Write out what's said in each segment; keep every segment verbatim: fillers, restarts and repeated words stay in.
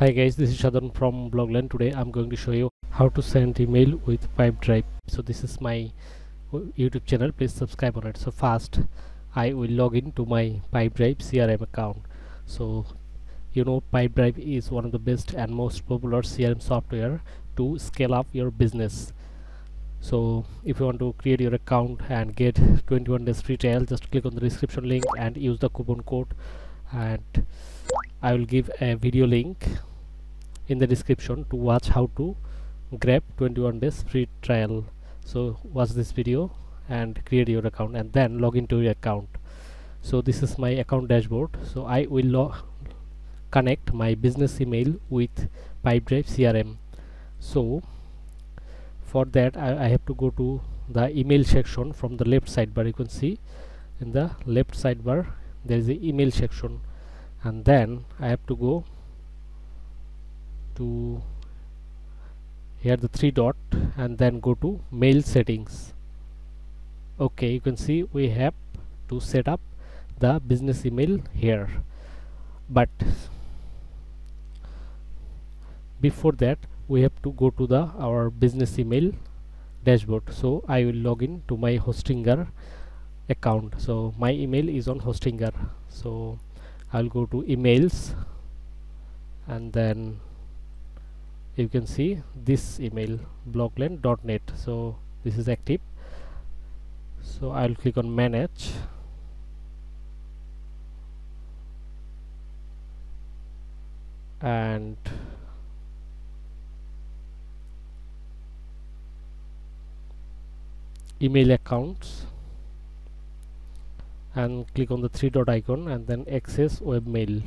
Hi guys, this is Shadan from Blogland. Today I'm going to show you how to send email with Pipedrive. So this is my YouTube channel, please subscribe on it. So first I will log in to my Pipedrive C R M account. So you know, Pipedrive is one of the best and most popular C R M software to scale up your business. So if you want to create your account and get twenty-one days free trial, just click on the description link and use the coupon code, and I will give a video link in the description to watch how to grab twenty-one days free trial. So watch this video and create your account and then log into your account. So this is my account dashboard. So I will connect my business email with Pipedrive C R M. So for that I, I have to go to the email section from the left sidebar. You can see in the left sidebar there is the email section, and then I have to go to here, the three dot, and then go to mail settings. Okay, you can see we have to set up the business email here, but before that we have to go to the our business email dashboard. So I will log in to my Hostinger account. So my email is on Hostinger, so I'll go to emails, and then you can see this email, blogland dot net. So this is active, so I'll click on manage. And email accounts, and click on the three dot icon and then access webmail.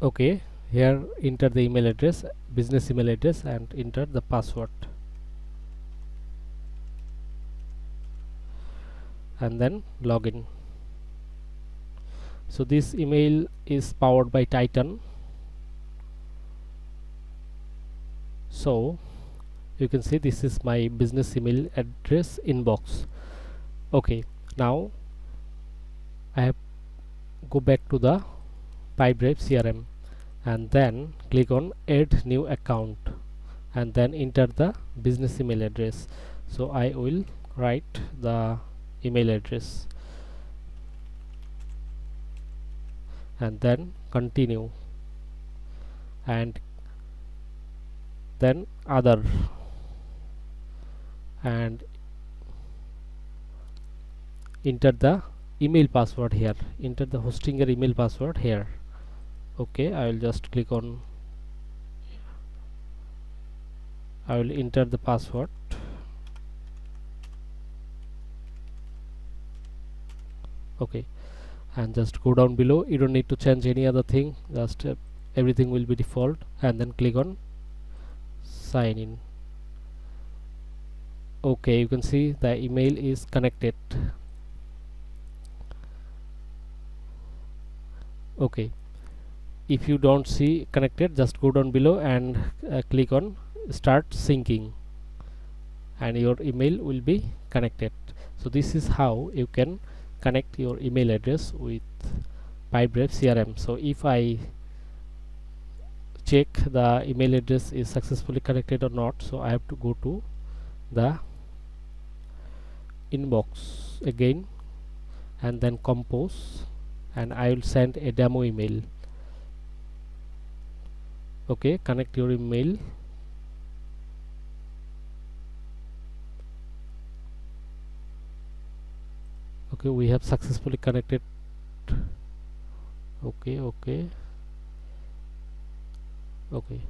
Okay, here enter the email address, business email address, and enter the password, and then login. So this email is powered by Titan. So you can see this is my business email address inbox. Okay, now I have go back to the Pipedrive C R M and then click on add new account and then enter the business email address. So I will write the email address and then continue, and then other, and enter the email password here, enter the Hostinger email password here. Okay, I will just click on, I will enter the password, okay, and just go down below. You don't need to change any other thing, just uh, everything will be default, and then click on sign in. Okay, you can see the email is connected. Okay, if you don't see connected, just go down below and uh, click on start syncing, and your email will be connected. So this is how you can connect your email address with Pipedrive C R M. So if I check the email address is successfully connected or not, so I have to go to the inbox again and then compose, and I will send a demo email. Okay, connect your email, okay, we have successfully connected. Okay, okay, okay,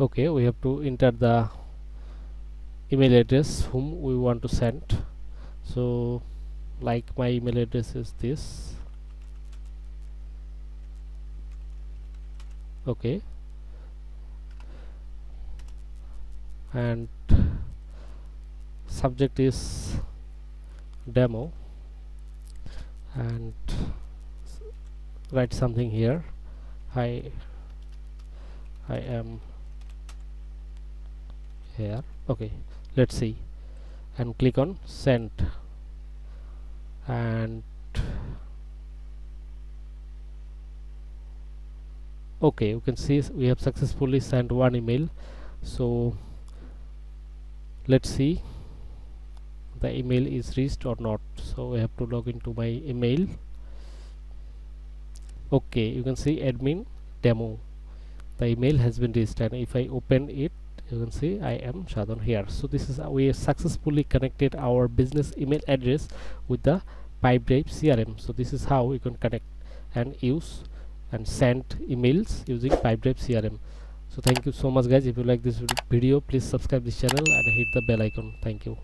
okay, we have to enter the email address whom we want to send. So like my email address is this. Okay, and subject is demo, and write something here. Hi, I am here. Okay, let's see, and click on send, and okay, you can see we have successfully sent one email. So let's see the email is reached or not. So we have to log into my email. Okay, you can see admin demo, the email has been reached, and if I open it, you can see I am Shadan here. So this is how we have successfully connected our business email address with the Pipedrive C R M. So this is how you can connect and use and send emails using Pipedrive C R M. So thank you so much guys. If you like this video, please subscribe this channel and hit the bell icon. Thank you.